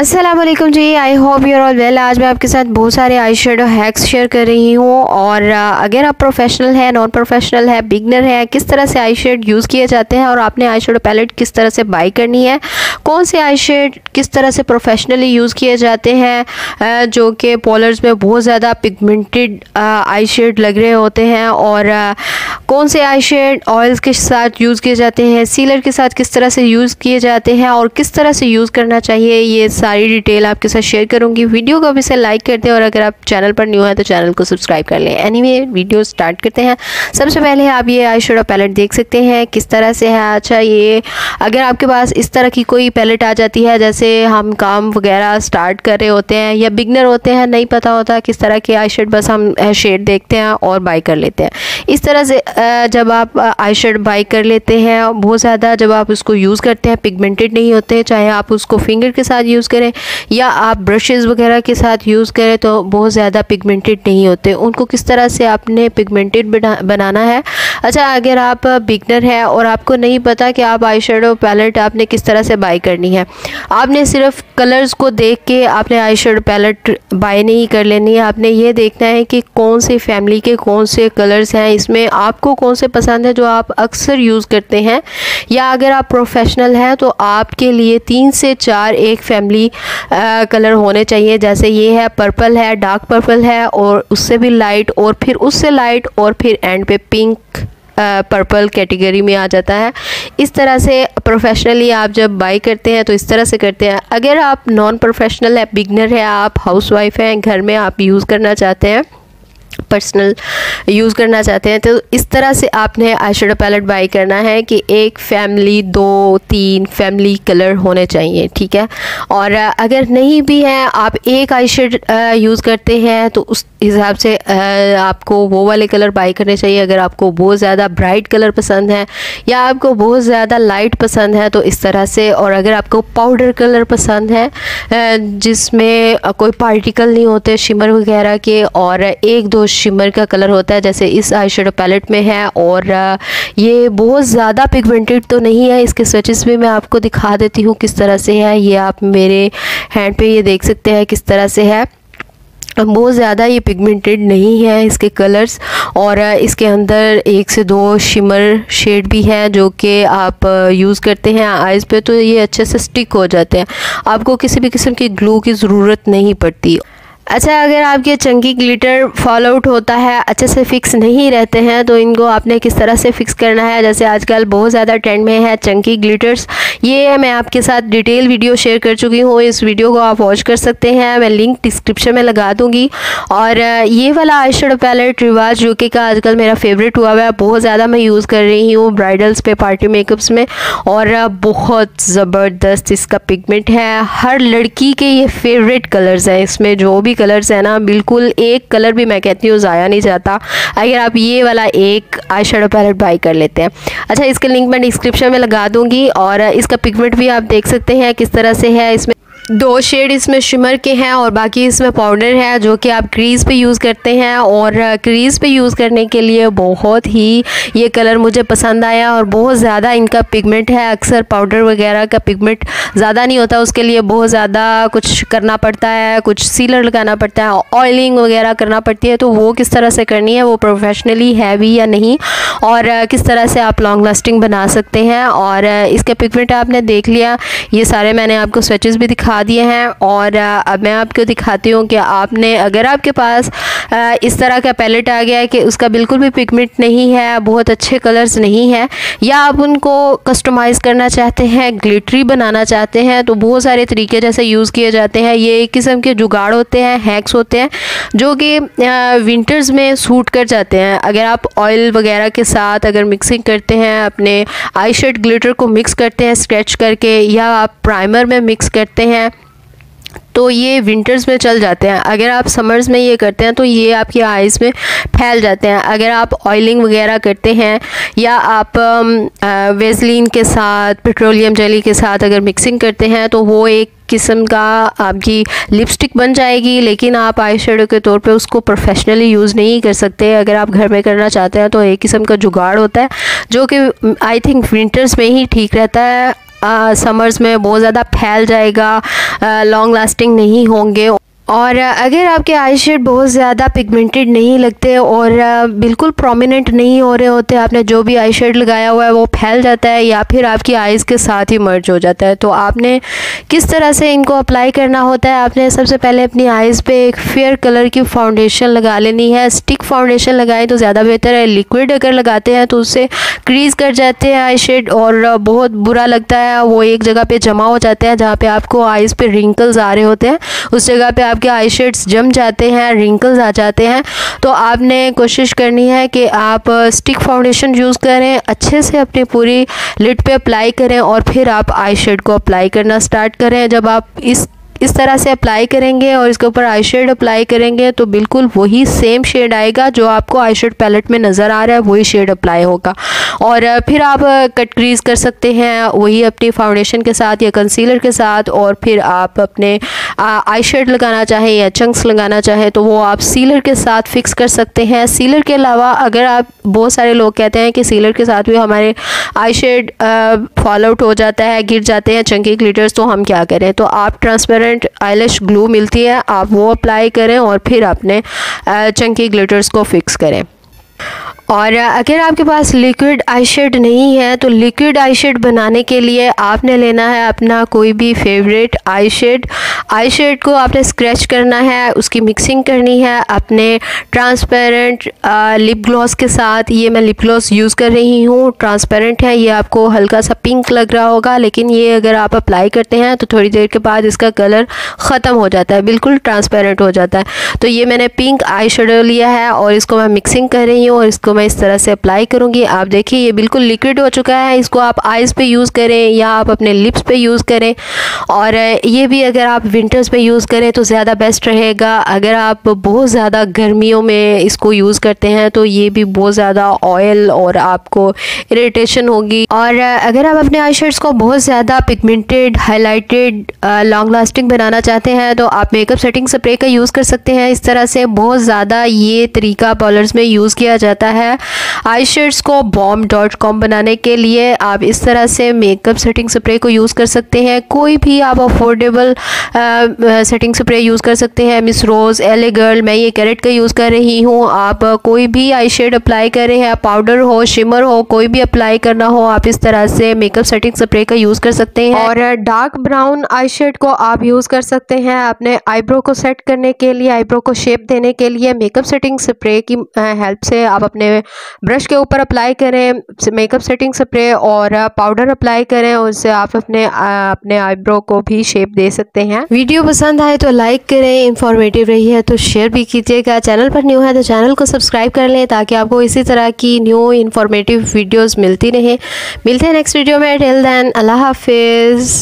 अस्सलामुअलैकुम जी, I hope your all well. आज मैं आपके साथ बहुत सारे आई शेडो हैक्स शेयर कर रही हूँ और अगर आप प्रोफेशनल हैं, नॉन प्रोफेशनल है, बिगनर है, किस तरह से आई शेड यूज़ किए जाते हैं और आपने आई शेडो पैलेट किस तरह से बाई करनी है, कौन से आई शेड किस तरह से प्रोफेशनली यूज़ किए जाते हैं जो कि पॉलर्स में बहुत ज़्यादा पिगमेंटेड आई शेड लग रहे होते हैं, और कौन से आई शेड ऑयल्स के साथ यूज़ किए जाते हैं, सीलर के साथ किस तरह से यूज़ किए जाते हैं और किस तरह से यूज़ करना चाहिए, ये सारी डिटेल आपके साथ शेयर करूंगी। वीडियो को अभी से लाइक कर दें और अगर आप चैनल पर न्यू हैं तो चैनल को सब्सक्राइब कर लें। एनीवे, वीडियो स्टार्ट करते हैं। सबसे पहले आप ये आई शेडो पैलेट देख सकते हैं किस तरह से है। अच्छा, ये अगर आपके पास इस तरह की कोई पैलेट आ जाती है, जैसे हम काम वगैरह स्टार्ट कर रहे होते हैं या बिगनर होते हैं, नहीं पता होता किस तरह के आई शेड, बस हम शेड देखते हैं और बाई कर लेते हैं। इस तरह से जब आप आई शेड बाई कर लेते हैं बहुत ज़्यादा, जब आप उसको यूज़ करते हैं पिगमेंटेड नहीं होते, चाहे आप उसको फिंगर के साथ यूज़ करें या आप ब्रशेज़ वगैरह के साथ यूज़ करें तो बहुत ज़्यादा पिगमेंटेड नहीं होते। उनको किस तरह से आपने पिगमेंटेड बनाना है। अच्छा, अगर आप बिगनर हैं और आपको नहीं पता कि आप आई शेडो पैलेट आपने किस तरह से बाई करनी है, आपने सिर्फ कलर्स को देख के आपने आई शेडो पैलेट बाई नहीं कर लेनी है। आपने ये देखना है कि कौन से फैमिली के कौन से कलर्स हैं, इसमें आपको कौन से पसंद है जो आप अक्सर यूज़ करते हैं, या अगर आप प्रोफेशनल हैं तो आपके लिए 3 से 4 एक फैमिली कलर होने चाहिए। जैसे ये है, पर्पल है, डार्क पर्पल है और उससे भी लाइट और फिर उससे लाइट और फिर एंड पे पिंक पर्पल कैटेगरी में आ जाता है। इस तरह से प्रोफेशनली आप जब बाई करते हैं तो इस तरह से करते हैं। अगर आप नॉन प्रोफेशनल है, बिगनर है, आप हाउसवाइफ हैं, घर में आप यूज़ करना चाहते हैं, पर्सनल यूज़ करना चाहते हैं, तो इस तरह से आपने आई शेडो पैलेट बाई करना है कि एक फैमिली 2-3 फैमिली कलर होने चाहिए, ठीक है। और अगर नहीं भी है, आप एक आई शेड यूज़ करते हैं तो उस हिसाब से आपको वो वाले कलर बाई करने चाहिए। अगर आपको बहुत ज़्यादा ब्राइट कलर पसंद है या आपको बहुत ज़्यादा लाइट पसंद है तो इस तरह से, और अगर आपको पाउडर कलर पसंद है जिसमें कोई पार्टिकल नहीं होते शिमर वगैरह के, और 1-2 शिमर का कलर होता है जैसे इस आई शेडो पैलेट में है, और ये बहुत ज़्यादा पिगमेंटेड तो नहीं है। इसके स्विचेस भी मैं आपको दिखा देती हूँ किस तरह से है। ये आप मेरे हैंड पे ये देख सकते हैं किस तरह से है, बहुत ज़्यादा ये पिगमेंटेड नहीं है इसके कलर्स, और इसके अंदर 1 से 2 शिमर शेड भी हैं जो कि आप यूज़ करते हैं आइज़ पे तो ये अच्छे से स्टिक हो जाते हैं, आपको किसी भी किस्म की ग्लू की ज़रूरत नहीं पड़ती। अच्छा, अगर आपके चंकी ग्लिटर फॉल आउट होता है, अच्छे से फिक्स नहीं रहते हैं, तो इनको आपने किस तरह से फिक्स करना है। जैसे आजकल बहुत ज़्यादा ट्रेंड में है चंकी ग्लिटर्स, ये मैं आपके साथ डिटेल वीडियो शेयर कर चुकी हूँ, इस वीडियो को आप वॉच कर सकते हैं, मैं लिंक डिस्क्रिप्शन में लगा दूँगी। और ये वाला eye shadow palette Rivaj UK का आजकल मेरा फेवरेट हुआ हुआ है, बहुत ज़्यादा मैं यूज़ कर रही हूँ ब्राइडल्स पे, पार्टी मेकअप्स में, और बहुत ज़बरदस्त इसका पिगमेंट है। हर लड़की के ये फेवरेट कलर्स हैं, इसमें जो भी कलर्स है ना, बिल्कुल एक कलर भी मैं कहती हूँ ज़ाया नहीं जाता अगर आप ये वाला एक आई शेडो पैलेट बाई कर लेते हैं। अच्छा, इसके लिंक मैं डिस्क्रिप्शन में लगा दूँगी। और इसका पिगमेंट भी आप देख सकते हैं किस तरह से है, इसमें 2 शेड इसमें शिमर के हैं और बाकी इसमें पाउडर है जो कि आप क्रीज़ पे यूज़ करते हैं, और क्रीज़ पे यूज़ करने के लिए बहुत ही ये कलर मुझे पसंद आया और बहुत ज़्यादा इनका पिगमेंट है। अक्सर पाउडर वगैरह का पिगमेंट ज़्यादा नहीं होता, उसके लिए बहुत ज़्यादा कुछ करना पड़ता है, कुछ सीलर लगाना पड़ता है, ऑयलिंग वगैरह करना पड़ती है, तो वो किस तरह से करनी है, वो प्रोफेशनली है भी या नहीं, और किस तरह से आप लॉन्ग लास्टिंग बना सकते हैं। और इसका पिगमेंट आपने देख लिया, ये सारे मैंने आपको स्विचेस भी दिखा दिए हैं। और अब मैं आपको दिखाती हूँ कि आपने, अगर आपके पास इस तरह का पैलेट आ गया है कि उसका बिल्कुल भी पिगमेंट नहीं है, बहुत अच्छे कलर्स नहीं है, या आप उनको कस्टमाइज़ करना चाहते हैं, ग्लिटरी बनाना चाहते हैं, तो बहुत सारे तरीके जैसे यूज़ किए जाते हैं। ये एक किस्म के जुगाड़ होते हैं, हैक्स होते हैं जो कि विंटर्स में सूट कर जाते हैं। अगर आप ऑयल वगैरह के साथ अगर मिक्सिंग करते हैं, अपने आई शेड ग्लिटर को मिक्स करते हैं स्क्रैच करके, या आप प्राइमर में मिक्स करते हैं, तो ये विंटर्स में चल जाते हैं। अगर आप समर्स में ये करते हैं तो ये आपकी आइज़ में फैल जाते हैं। अगर आप ऑयलिंग वगैरह करते हैं या आप वेसलीन के साथ, पेट्रोलियम जेली के साथ अगर मिक्सिंग करते हैं, तो वो एक किस्म का आपकी लिपस्टिक बन जाएगी, लेकिन आप आई शेडो के तौर पे उसको प्रोफेशनली यूज़ नहीं कर सकते। अगर आप घर में करना चाहते हैं तो एक किस्म का जुगाड़ होता है जो कि आई थिंक विंटर्स में ही ठीक रहता है। समर्स में बहुत ज़्यादा फैल जाएगा, लॉन्ग लास्टिंग नहीं होंगे। और अगर आपके आई शेड बहुत ज़्यादा पिगमेंटेड नहीं लगते और बिल्कुल प्रोमिनेंट नहीं हो रहे होते, आपने जो भी आई शेड लगाया हुआ है वो फैल जाता है या फिर आपकी आइज़ के साथ ही मर्ज हो जाता है, तो आपने किस तरह से इनको अप्लाई करना होता है। आपने सबसे पहले अपनी आइज़ पे एक फेयर कलर की फाउंडेशन लगा लेनी है। स्टिक फाउंडेशन लगाएं तो ज़्यादा बेहतर है, लिक्विड अगर लगाते हैं तो उससे क्रीज कर जाते हैं आई शेड और बहुत बुरा लगता है, वो एक जगह पर जमा हो जाते हैं जहाँ पर आपको आइज़ पर रिंकल्स आ रहे होते हैं, उस जगह पर के आई शेड्स जम जाते हैं, रिंकल्स आ जाते हैं। तो आपने कोशिश करनी है कि आप स्टिक फाउंडेशन यूज़ करें, अच्छे से अपनी पूरी लिड पे अप्लाई करें और फिर आप आई शेड को अप्लाई करना स्टार्ट करें। जब आप इस तरह से अप्लाई करेंगे और इसके ऊपर आई शेड अप्लाई करेंगे तो बिल्कुल वही सेम शेड आएगा जो आपको आई शेड पैलेट में नज़र आ रहा है, वही शेड अप्लाई होगा। और फिर आप कट क्रीज कर सकते हैं वही अपनी फाउंडेशन के साथ या कंसीलर के साथ, और फिर आप अपने आई शेड लगाना चाहे या चंक्स लगाना चाहे तो वो आप सीलर के साथ फिक्स कर सकते हैं। सीलर के अलावा अगर आप, बहुत सारे लोग कहते हैं कि सीलर के साथ भी हमारे आई शेड फॉल आउट हो जाता है, गिर जाते हैं चंकी ग्लिटर्स, तो हम क्या करें। तो आप ट्रांसपेरेंट आईलैश ग्लू मिलती है, आप वो अप्लाई करें और फिर अपने चंकी ग्लिटर्स को फिक्स करें। और अगर आपके पास लिक्विड आई शेड नहीं है तो लिक्विड आई शेड बनाने के लिए आपने लेना है अपना कोई भी favourite eye shade. Eye shade को आपने स्क्रैच करना है, उसकी मिक्सिंग करनी है अपने ट्रांसपेरेंट लिप ग्लॉस के साथ। ये मैं लिप ग्लॉस यूज़ कर रही हूँ, ट्रांसपेरेंट है, ये आपको हल्का सा पिंक लग रहा होगा, लेकिन ये अगर आप अप्लाई करते हैं तो थोड़ी देर के बाद इसका कलर ख़त्म हो जाता है, बिल्कुल ट्रांसपेरेंट हो जाता है। तो ये मैंने पिंक आई शेडो लिया है और इसको मैं मिक्सिंग कर रही हूँ और इसको मैं इस तरह से अप्लाई करूँगी। आप देखिए ये बिल्कुल लिक्विड हो चुका है, इसको आप आइज़ पे यूज़ करें या आप अपने लिप्स पे यूज़ करें, और ये भी अगर आप विंटर्स पे यूज़ करें तो ज़्यादा बेस्ट रहेगा। अगर आप बहुत ज़्यादा गर्मियों में इसको यूज़ करते हैं तो ये भी बहुत ज़्यादा ऑयल और आपको इरिटेशन होगी। और अगर आप अपने आई शेड्स को बहुत ज़्यादा पिगमेंटेड, हाईलाइटेड, लॉन्ग लास्टिंग बनाना चाहते हैं तो आप मेकअप सेटिंग स्प्रे का यूज़ कर सकते हैं। इस तरह से बहुत ज़्यादा ये तरीका पार्लर्स में यूज़ किया जाता है आई शेड्स को bomb.com बनाने के लिए। आप इस तरह से मेकअप सेटिंग स्प्रे को यूज़ कर सकते हैं, कोई भी आप अफोर्डेबल सेटिंग स्प्रे यूज़ कर सकते हैं। मिस रोज़, एले गर्ल, मैं ये कैरेट का यूज़ कर रही हूँ। आप कोई भी आई शेड अप्लाई कर रहे हैं, पाउडर हो, शिमर हो, कोई भी अप्लाई करना हो, आप इस तरह से मेकअप सेटिंग स्प्रे का यूज़ कर सकते हैं। और डार्क ब्राउन आई शेड को आप यूज़ कर सकते हैं अपने आईब्रो को सेट करने के लिए, आईब्रो को शेप देने के लिए। मेकअप सेटिंग स्प्रे की हेल्प से आप अपने ब्रश के ऊपर अप्लाई करें मेकअप सेटिंग स्प्रे और पाउडर अप्लाई करें, उससे आप अपने आईब्रो को भी शेप दे सकते हैं। वीडियो पसंद आए तो लाइक करें, इंफॉर्मेटिव रही है तो शेयर भी कीजिएगा। चैनल पर न्यू है तो चैनल को सब्सक्राइब कर लें ताकि आपको इसी तरह की न्यू इंफॉर्मेटिव वीडियोस मिलती रहें। मिलते हैं नेक्स्ट वीडियो में, टिल देन अल्लाह हाफिज़।